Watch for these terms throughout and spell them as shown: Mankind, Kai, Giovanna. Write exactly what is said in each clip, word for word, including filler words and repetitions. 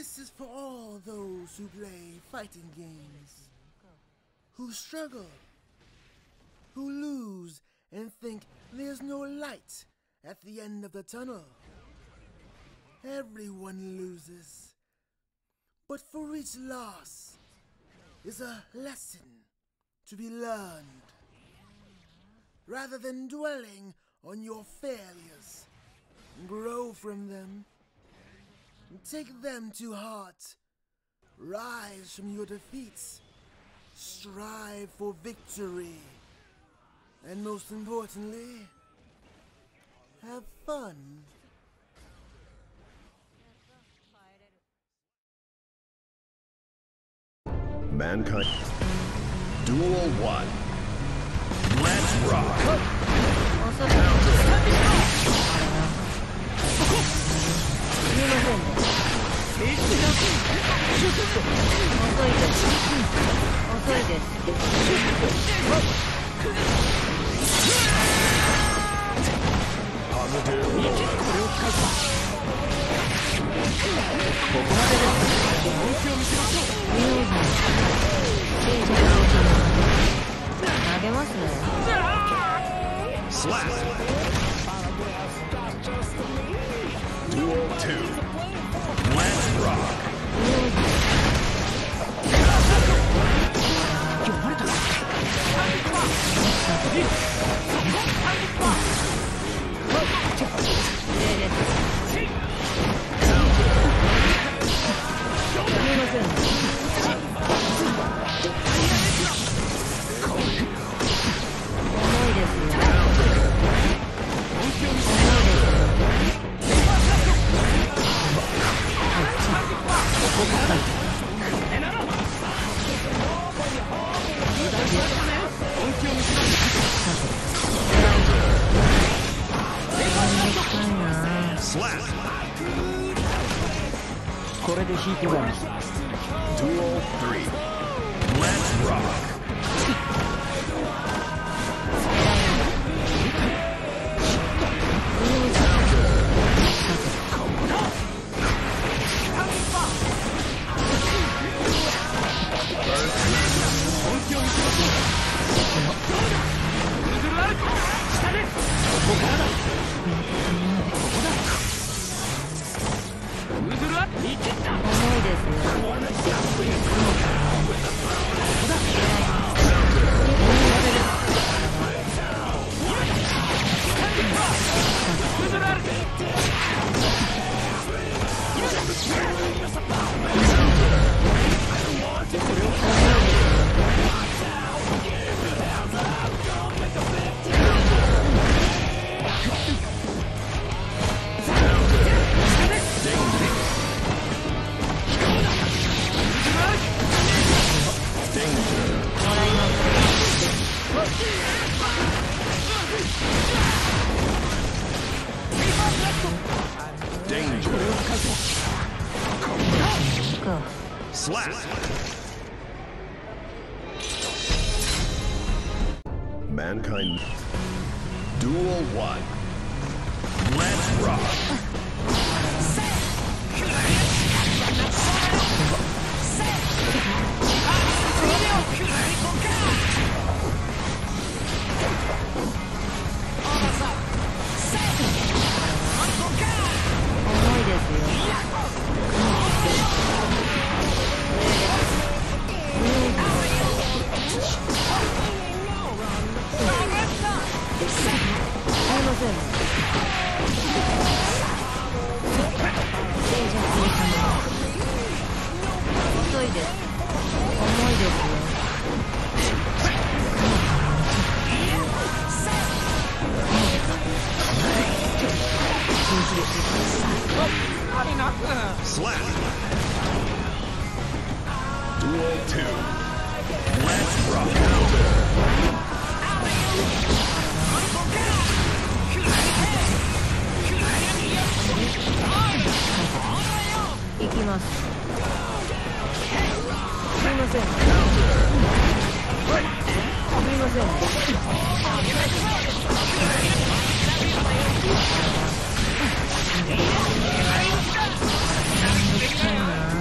This is for all those who play fighting games, who struggle, who lose and think there's no light at the end of the tunnel. Everyone loses, but for each loss is a lesson to be learned. Rather than dwelling on your failures, grow from them. Take them to heart. Rise from your defeats. Strive for victory. And most importantly, have fun. Mankind. Duel one. Let's rock. Slap! Duel two. Let's rock! Slap! Duel three. Let's rock! Danger. Slap. Mankind. Duel one. Let's rock. Slap! Duel two. Let's rock! Counter! いきます。すみません。すみません。 Yeah.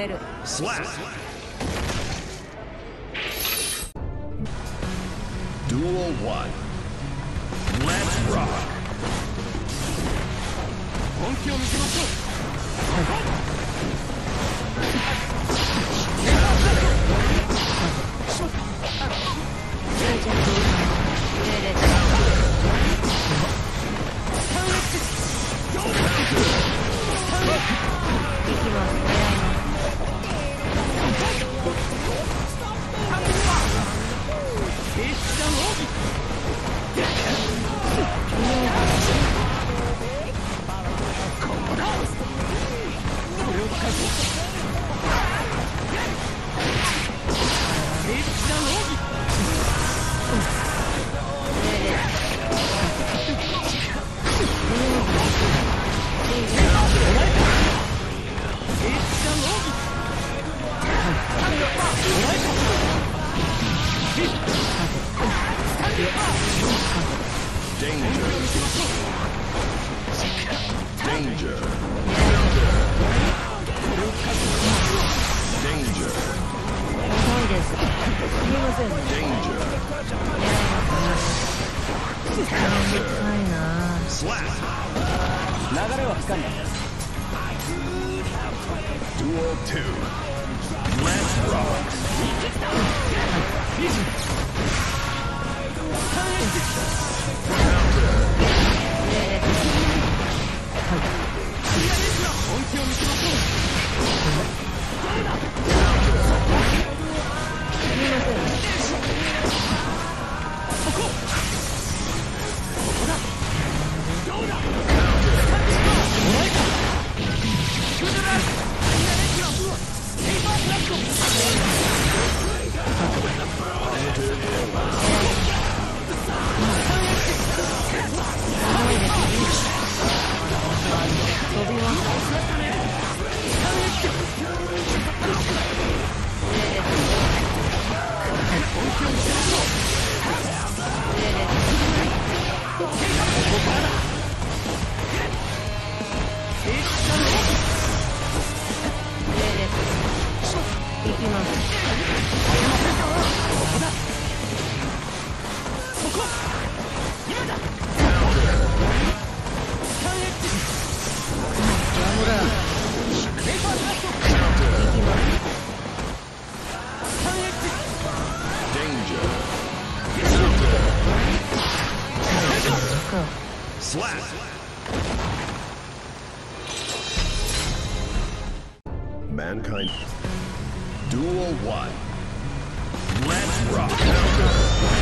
れる。本気を見せましょう。Mankind. Duel one. Let's rock. Let's rock.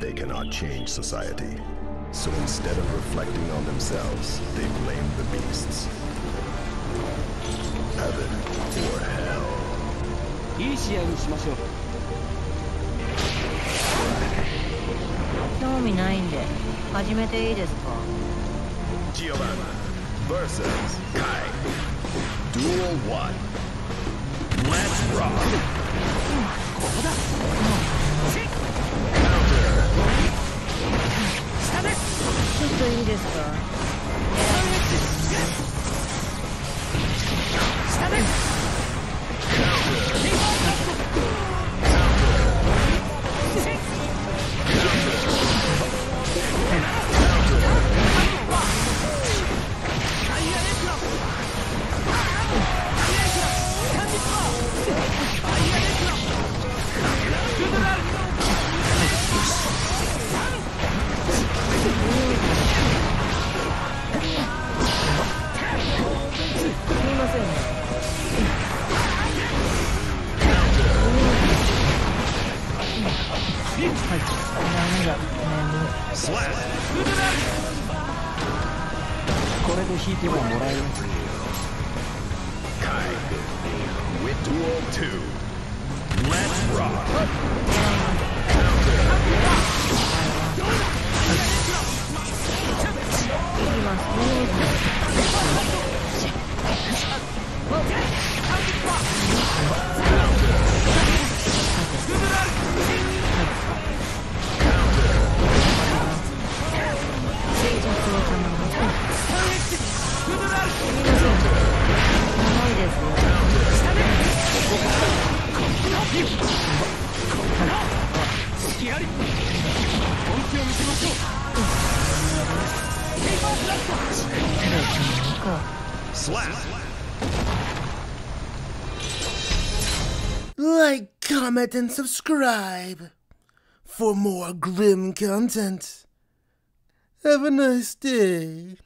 that they cannot change society. So instead of reflecting on themselves, they blame the beasts. Heaven or hell.興味ないんで始めていいですか? Giovanna versus Kai. Duel one. Let's rock. Counter. ちょっといいですか? Like, comment, and subscribe for more grim content. Have a nice day.